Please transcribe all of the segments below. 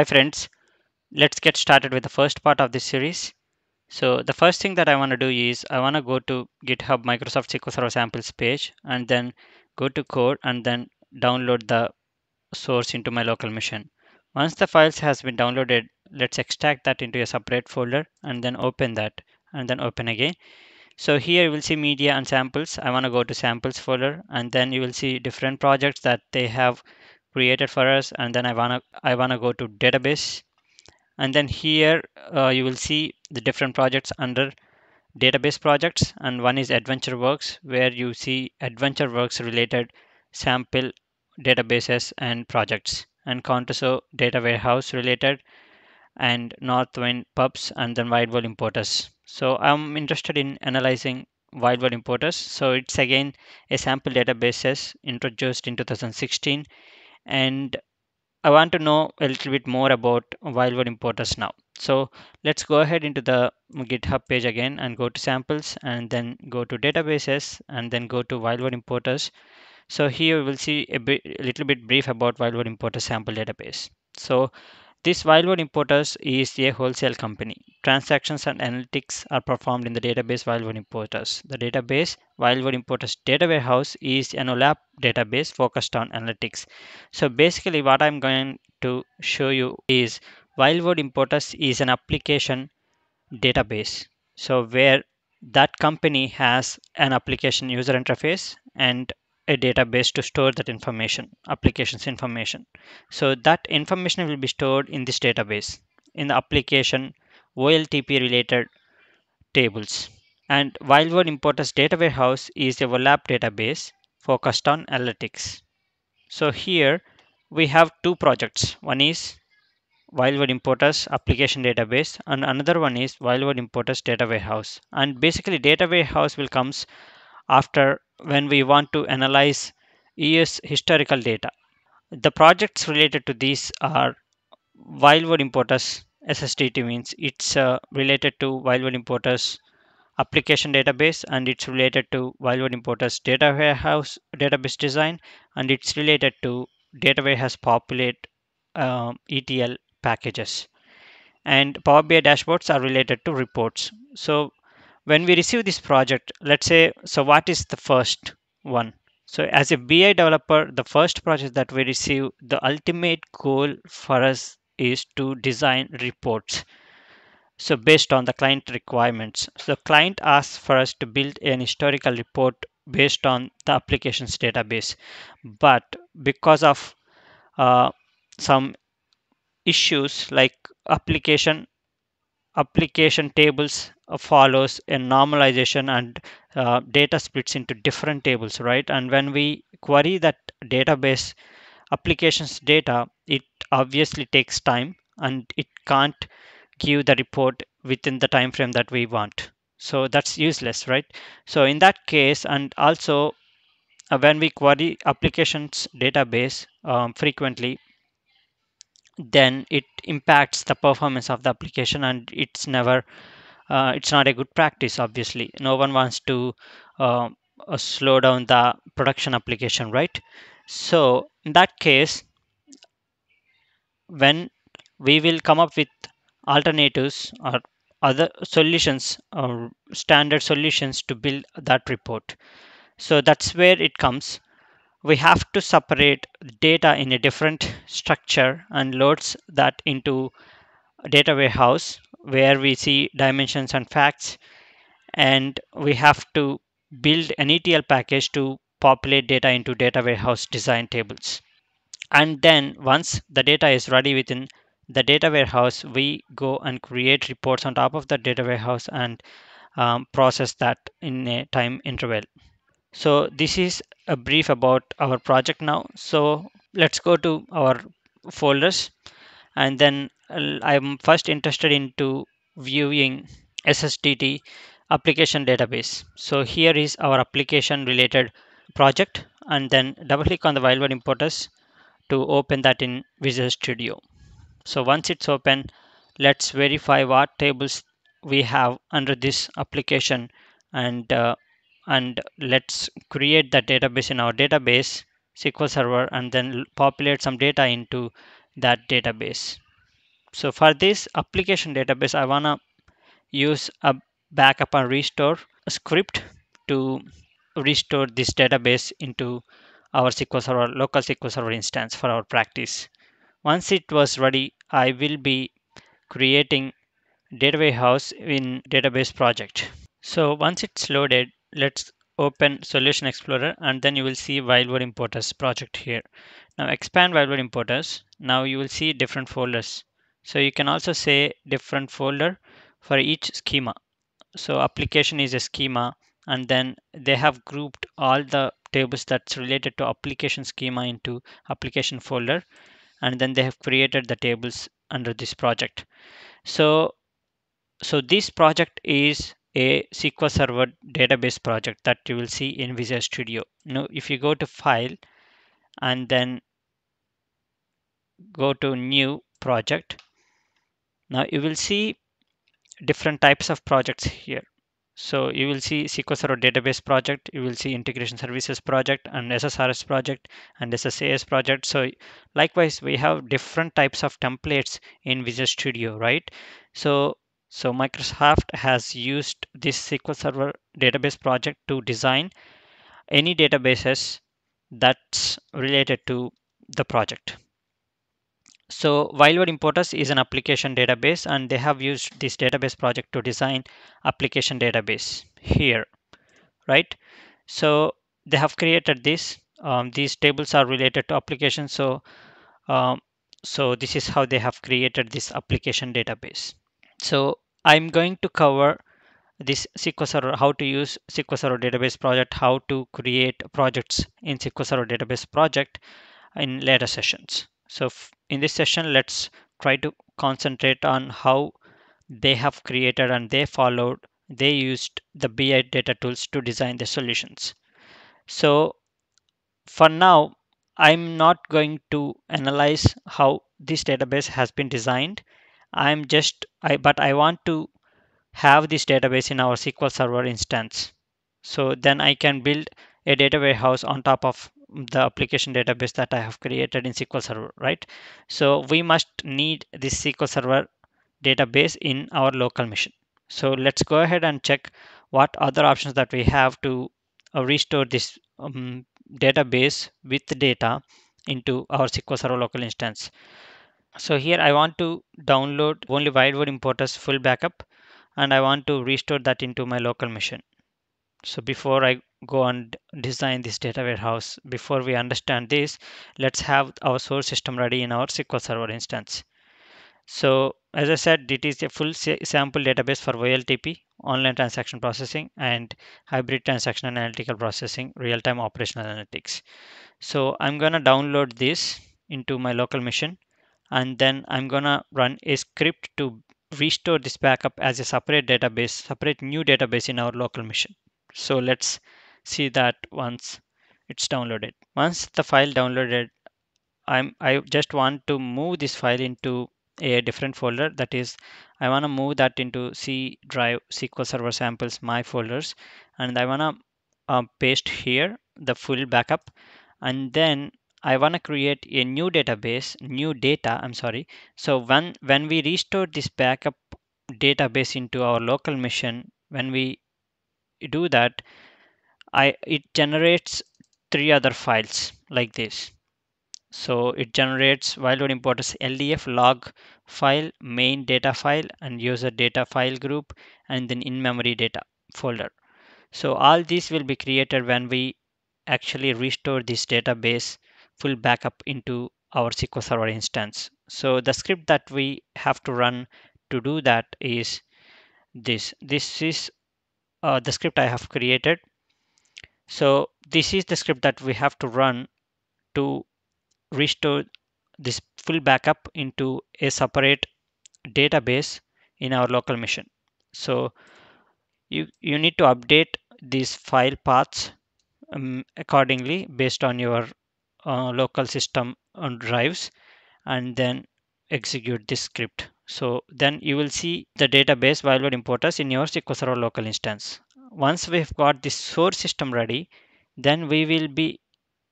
Hi friends, let's get started with the first part of this series. So the first thing that I want to do is I want to go to GitHub Microsoft SQL Server samples page and then go to code and then download the source into my local machine. Once the files has been downloaded, let's extract that into a separate folder and then open that and then open again. So here you will see media and samples. I want to go to samples folder and then you will see different projects that they have created for us, and then I wanna go to database, and then here you will see the different projects under database projects, and one is Adventure Works, where you see Adventure Works related sample databases and projects, and Contoso data warehouse related, and Northwind pubs, and then Wide World Importers. So I'm interested in analyzing Wide World Importers. So it's again a sample databases introduced in 2016. And I want to know a little bit more about Wide World Importers now. So let's go ahead into the GitHub page again and go to samples and then go to databases and then go to Wide World Importers. So here you will see a little bit brief about Wide World Importers sample database. So this Wide World Importers is a wholesale company. Transactions and analytics are performed in the database Wide World Importers. The database Wide World Importers data warehouse is an OLAP database focused on analytics. So basically what I'm going to show you is Wide World Importers is an application database. So where that company has an application user interface and a database to store that information, applications information. So that information will be stored in this database in the application OLTP related tables. And Wide World Importers data warehouse is a OLAP database focused on analytics. So here we have two projects. One is Wide World Importers application database and another one is Wide World Importers data warehouse. And basically data warehouse will comes after when we want to analyze ES historical data. The projects related to these are Wide World Importers SSDT, means it's related to Wide World Importers application database, and it's related to Wide World Importers data warehouse database design, and it's related to data warehouse populate ETL packages. And Power BI dashboards are related to reports. So when we receive this project, let's say, so what is the first one? So as a BI developer, the first project that we receive, the ultimate goal for us is to design reports. So based on the client requirements. So client asks for us to build an historical report based on the application's database. But because of some issues like application tables follows a normalization and data splits into different tables, right? And when we query that database applications data, it obviously takes time and it can't give the report within the time frame that we want. So that's useless, right? So in that case, and also when we query applications database frequently, then it impacts the performance of the application, and it's never it's not a good practice. Obviously no one wants to slow down the production application, right? So in that case, when we will come up with alternatives or other solutions or standard solutions to build that report. So that's where it comes. We have to separate data in a different structure and loads that into data warehouse where we see dimensions and facts, and we have to build an ETL package to populate data into data warehouse design tables. And then once the data is ready within the data warehouse, we go and create reports on top of the data warehouse and process that in a time interval. So this is a brief about our project now. So let's go to our folders, and then I'm first interested into viewing SSDT application database. So here is our application related project, and then double click on the Wide World Importers to open that in Visual Studio. So once it's open, let's verify what tables we have under this application, and let's create the database in our database SQL Server and then populate some data into that database. So for this application database, I want to use a backup and restore script to restore this database into our SQL Server, local SQL Server instance for our practice. Once it was ready, I will be creating data warehouse in database project. So once it's loaded, let's open Solution Explorer, and then you will see Wide World Importers project here. Now expand Wide World Importers. Now you will see different folders. So you can also say different folder for each schema. So application is a schema, and then they have grouped all the tables that's related to application schema into application folder, and then they have created the tables under this project. So this project is a SQL Server database project that you will see in Visual Studio. Now, if you go to File and then go to New Project, now you will see different types of projects here. So you will see SQL Server database project, you will see integration services project, and SSRS project, and SSAS project. So likewise, we have different types of templates in Visual Studio, right? So Microsoft has used this SQL Server database project to design any databases that's related to the project. So Wide World Importers is an application database, and they have used this database project to design application database here, right? So they have created this. These tables are related to application. So this is how they have created this application database. So I'm going to cover this SQL Server, how to use SQL Server database project, how to create projects in SQL Server database project in later sessions. So in this session, let's try to concentrate on how they have created and they used the BI data tools to design the solutions. So for now, I'm not going to analyze how this database has been designed. But I want to have this database in our SQL Server instance. So then I can build a data warehouse on top of the application database that I have created in SQL Server, right? So we must need this SQL Server database in our local machine. So let's go ahead and check what other options that we have to restore this database with data into our SQL Server local instance. So here I want to download only Wide World Importers full backup, and I want to restore that into my local machine. So before I go and design this data warehouse, before we understand this, let's have our source system ready in our SQL Server instance. So as I said, it is a full sample database for OLTP, online transaction processing, and hybrid transaction and analytical processing, real-time operational analytics. So I'm going to download this into my local machine, and then I'm gonna run a script to restore this backup as a separate database, separate new database in our local machine. So let's see that once it's downloaded. Once the file downloaded, I just want to move this file into a different folder. That is, I wanna move that into C drive, SQL Server samples, my folders, and I wanna paste here the full backup, and then I want to create a new database, new data, I'm sorry. So when we restore this backup database into our local machine, when we do that, it generates three other files like this. So it generates Wide World Importers LDF log file, main data file, and user data file group, and then in-memory data folder. So all these will be created when we actually restore this database full backup into our SQL Server instance. So the script that we have to run to do that is this. This is the script I have created. So this is the script that we have to run to restore this full backup into a separate database in our local machine. So you need to update these file paths accordingly based on your local system on drives, and then execute this script. So then you will see the database Wide World Importers in your SQL Server local instance. Once we've got this source system ready, then we will be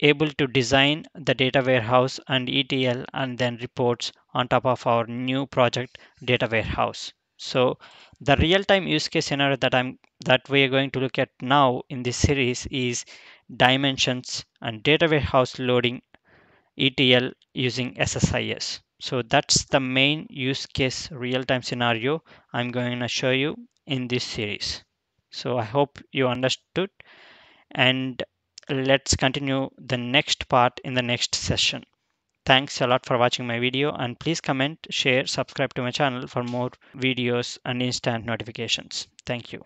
able to design the data warehouse and ETL and then reports on top of our new project data warehouse. So the real-time use case scenario that we are going to look at now in this series is dimensions and data warehouse loading ETL using SSIS. So that's the main use case real-time scenario I'm going to show you in this series. So I hope you understood, and let's continue the next part in the next session. Thanks a lot for watching my video, and please comment, share, subscribe to my channel for more videos and instant notifications. Thank you.